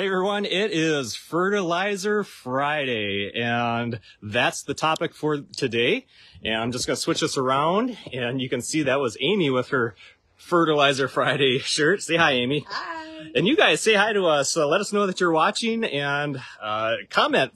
Hey everyone, it is Fertilizer Friday, and that's the topic for today. And I'm just going to switch this around, and you can see that was Amy with her Fertilizer Friday shirt. Say hi, Amy. Hi. And you guys say hi to us. Let us know that you're watching, and comment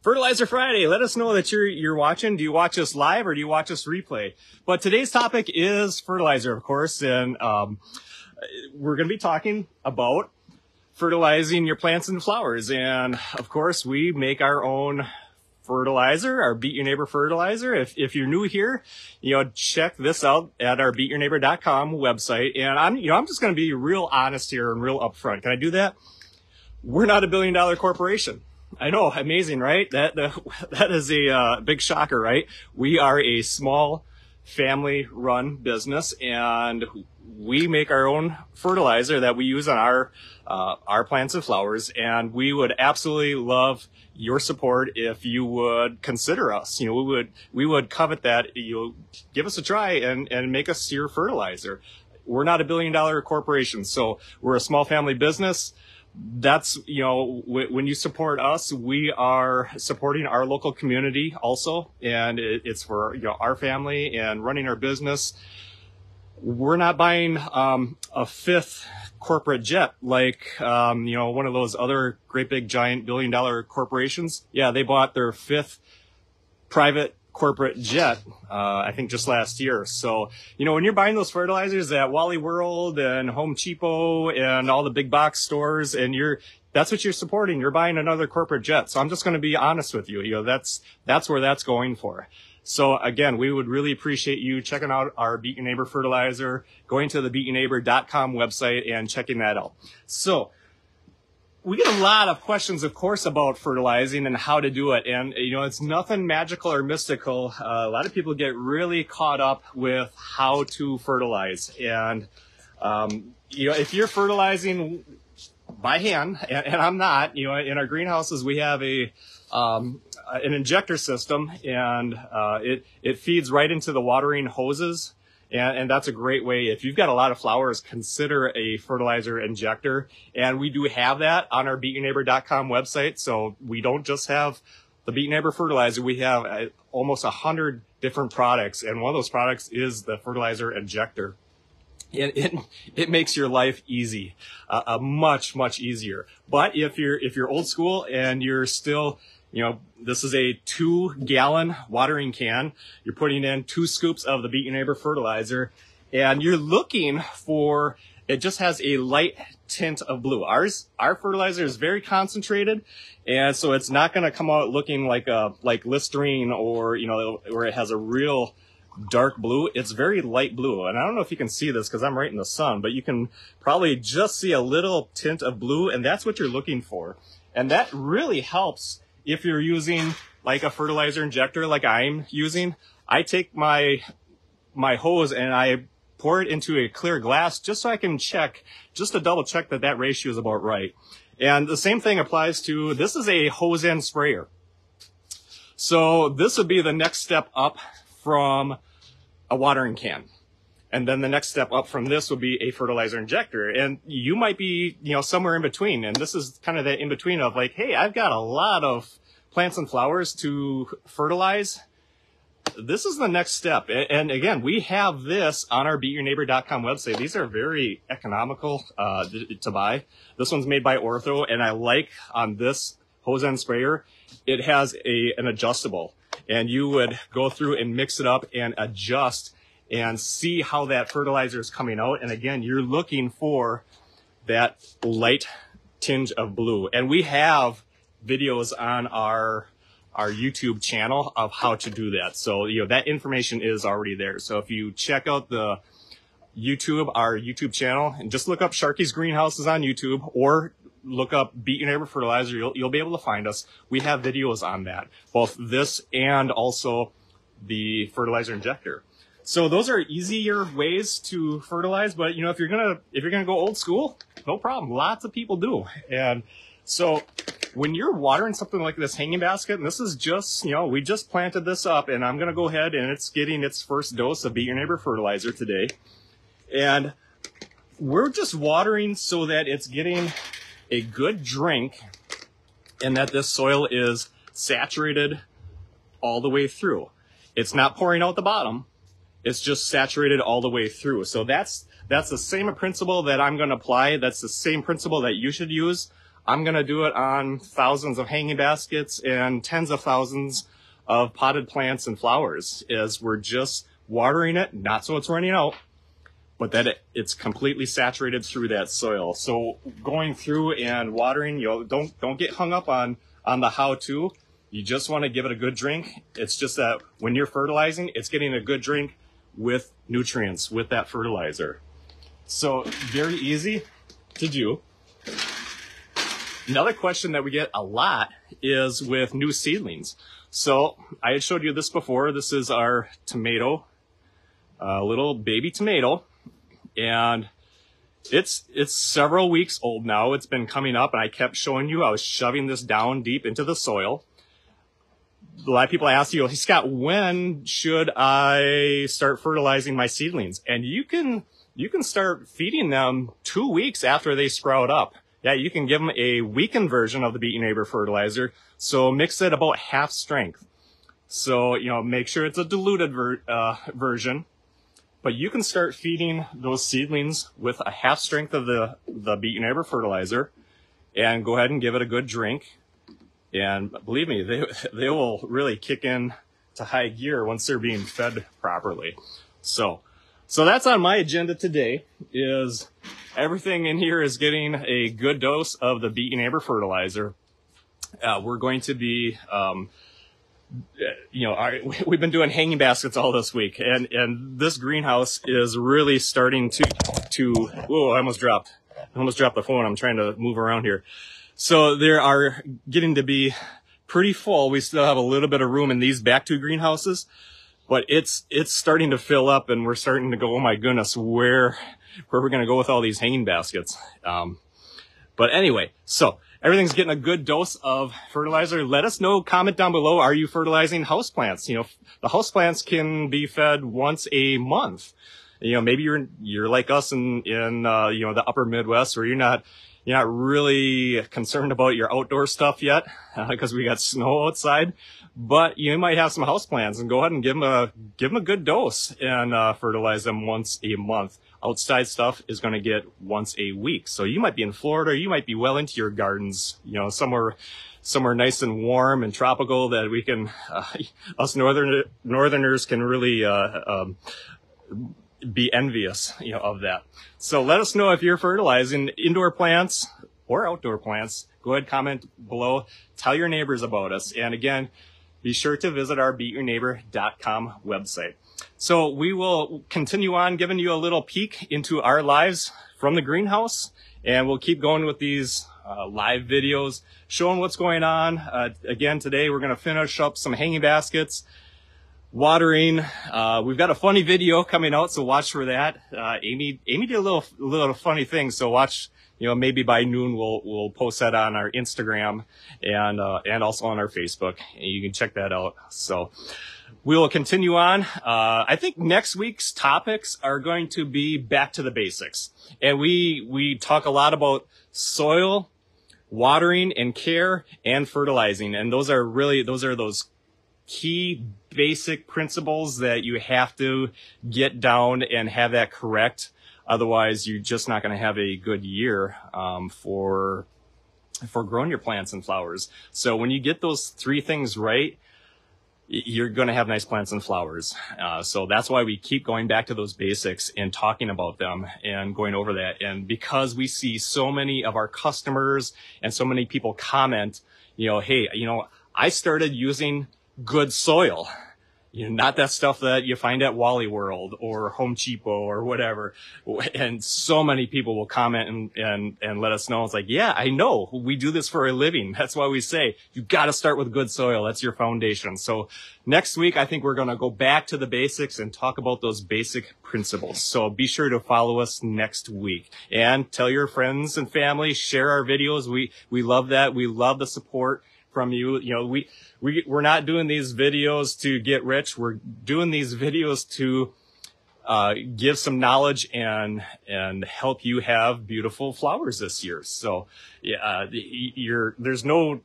Fertilizer Friday. Let us know that you're watching. Do you watch us live or do you watch us replay? But today's topic is fertilizer, of course, and we're going to be talking about fertilizing your plants and flowers. And of course, we make our own fertilizer, our Beat Your Neighbor fertilizer. If you're new here, check this out at our beatyourneighbor.com website. And I'm just going to be real honest here and real upfront. Can I do that? We're not $1 billion corporation. I know, amazing, right? That is a big shocker, right? We are a small family-run business, and we make our own fertilizer that we use on our plants and flowers. And we would absolutely love your support if you would consider us. We would covet that you give us a try and make us your fertilizer. We're not $1 billion corporation, so we're a small family business. That's, when you support us, we are supporting our local community also, and it's for our family and running our business. We're not buying a fifth corporate jet like one of those other great big giant $1 billion corporations. Yeah, they bought their fifth private corporate jet, I think just last year. So, when you're buying those fertilizers at Wally World and Home Cheapo and all the big box stores, and that's what you're supporting. You're buying another corporate jet. So I'm just going to be honest with you. That's where that's going for. So again, we would really appreciate you checking out our Beat Your Neighbor fertilizer, going to the beatyourneighbor.com website and checking that out. So we get a lot of questions, of course, about fertilizing and how to do it. And, it's nothing magical or mystical. A lot of people get really caught up with how to fertilize. And, if you're fertilizing by hand, and I'm not, in our greenhouses, we have an injector system, and it feeds right into the watering hoses. And that's a great way. If you've got a lot of flowers, consider a fertilizer injector. And we do have that on our beatyourneighbor.com website. So we don't just have the Beat Your Neighbor fertilizer. We have almost 100 different products. And one of those products is the fertilizer injector. And it makes your life easy, much, much easier. But if you're old school and you're still, this is a 2-gallon watering can. You're putting in 2 scoops of the Beat Your Neighbor fertilizer, and you're looking for, it just has a light tint of blue. Our fertilizer is very concentrated, and so it's not going to come out looking like Listerine or, where it has a real dark blue. It's very light blue, and I don't know if you can see this because I'm right in the sun, but you can probably just see a little tint of blue, and that's what you're looking for. And that really helps. If you're using like a fertilizer injector like I'm using, I take my hose and I pour it into a clear glass just so I can check, just to double check that ratio is about right. And the same thing applies to, this is a hose end sprayer. So this would be the next step up from a watering can. And then the next step up from this would be a fertilizer injector. And you might be, somewhere in between. And this is kind of that in between of like, hey, I've got a lot of plants and flowers to fertilize. This is the next step. And again, we have this on our beatyourneighbor.com website. These are very economical to buy. This one's made by Ortho. And I like on this hose end sprayer, it has an adjustable. And you would go through and mix it up and adjust and see how that fertilizer is coming out. And again, you're looking for that light tinge of blue. And we have videos on our YouTube channel of how to do that. So, that information is already there. So if you check out our YouTube channel, and just look up Sharkey's Greenhouses on YouTube or look up Beat Your Neighbor Fertilizer, you'll be able to find us. We have videos on that, both this and also the fertilizer injector. So those are easier ways to fertilize, but if you're gonna go old school, no problem. Lots of people do. And so when you're watering something like this hanging basket, and this is just, we just planted this up, and I'm gonna go ahead and it's getting its first dose of Beat Your Neighbor fertilizer today. And we're just watering so that it's getting a good drink in that this soil is saturated all the way through. It's not pouring out the bottom. It's just saturated all the way through. So that's the same principle that I'm going to apply. That's the same principle that you should use. I'm going to do it on thousands of hanging baskets and tens of thousands of potted plants and flowers, is we're just watering it, not so it's running out, but that it's completely saturated through that soil. So going through and watering, you know, don't get hung up on the how-to. You just want to give it a good drink. It's just that when you're fertilizing, it's getting a good drink with nutrients, with that fertilizer. So very easy to do. Another question that we get a lot is with new seedlings. So I had showed you this before. This is our tomato, a little baby tomato. And it's several weeks old now. It's been coming up, and I kept showing you, I was shoving this down deep into the soil. A lot of people ask you, hey, Scott, when should I start fertilizing my seedlings? And you can start feeding them 2 weeks after they sprout up. Yeah, you can give them a weakened version of the Beat Your Neighbor fertilizer. So mix it about half strength. So, you know, make sure it's a diluted version. But you can start feeding those seedlings with a half strength of the Beat Your Neighbor fertilizer, and go ahead and give it a good drink. And believe me, they will really kick in to high gear once they're being fed properly. So that's on my agenda today, is everything in here is getting a good dose of the Beat Your Neighbor fertilizer. We're going to be, you know, we've been doing hanging baskets all this week, and this greenhouse is really starting to whoa, I almost dropped the phone. I'm trying to move around here. So there are getting to be pretty full. We still have a little bit of room in these back two greenhouses, but it's starting to fill up, and we're starting to go, oh my goodness, where are we going to go with all these hanging baskets? But anyway, so everything's getting a good dose of fertilizer. Let us know, comment down below, are you fertilizing houseplants? You know, the houseplants can be fed once a month. You know, maybe you're like us in you know, the upper Midwest, where you're not really concerned about your outdoor stuff yet, because we got snow outside, but you might have some houseplants, and go ahead and give them a good dose and fertilize them once a month. Outside stuff is going to get once a week. So you might be in Florida, or you might be well into your gardens, you know, somewhere nice and warm and tropical that we can, us northerners can really be envious, you know, of that. So let us know if you're fertilizing indoor plants or outdoor plants. Go ahead, comment below, tell your neighbors about us. And again, be sure to visit our beatyourneighbor.com website. So we will continue on giving you a little peek into our lives from the greenhouse, and we'll keep going with these live videos showing what's going on. Again, today we're going to finish up some hanging baskets, watering. We've got a funny video coming out, so watch for that. Amy did a little funny thing, so watch. You know, maybe by noon we'll post that on our Instagram and also on our Facebook. You can check that out. So we will continue on. I think next week's topics are going to be back to the basics. And we talk a lot about soil, watering and care, and fertilizing. And those are those key basic principles that you have to get down and have that correct. Otherwise, you're just not going to have a good year for growing your plants and flowers. So when you get those three things right, you're going to have nice plants and flowers. So that's why we keep going back to those basics and talking about them and going over that. And because we see so many of our customers and so many people comment, you know, hey, you know, I started using good soil. You know, not that stuff that you find at Wally World or Home Cheapo or whatever. And so many people will comment and let us know. It's like, yeah, I know. We do this for a living. That's why we say you got to start with good soil. That's your foundation. So next week, I think we're going to go back to the basics and talk about those basic principles. So be sure to follow us next week, and tell your friends and family, share our videos. We love that. We love the support from you. You know, we're not doing these videos to get rich. We're doing these videos to give some knowledge and help you have beautiful flowers this year. So yeah, there's no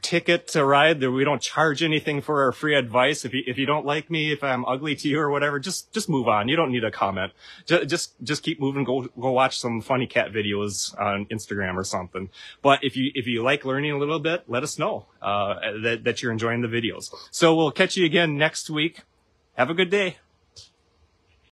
ticket to ride there. We don't charge anything for our free advice. If you don't like me, if I'm ugly to you or whatever, just move on. You don't need a comment. Just keep moving. Go watch some funny cat videos on Instagram or something. But if you like learning a little bit, let us know, that you're enjoying the videos. So we'll catch you again next week. Have a good day.